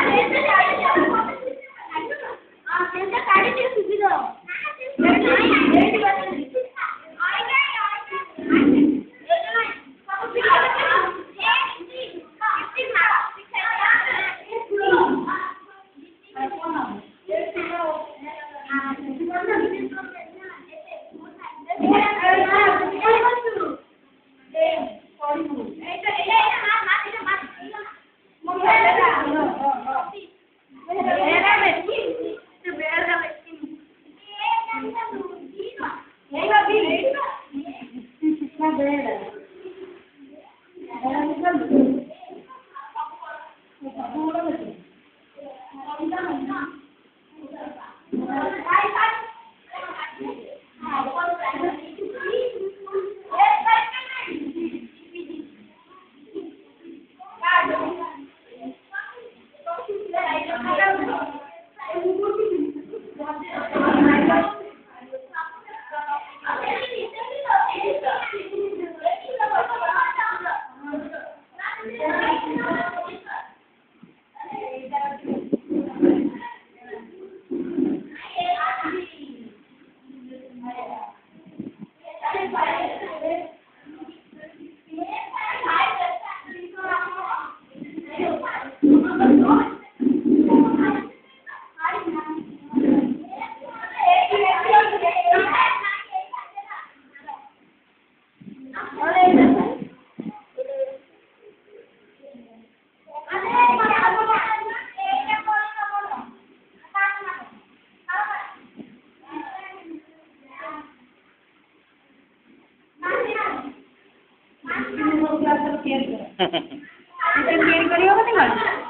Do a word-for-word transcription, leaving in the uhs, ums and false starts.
Gracias. ¿Te quieren conmigo que te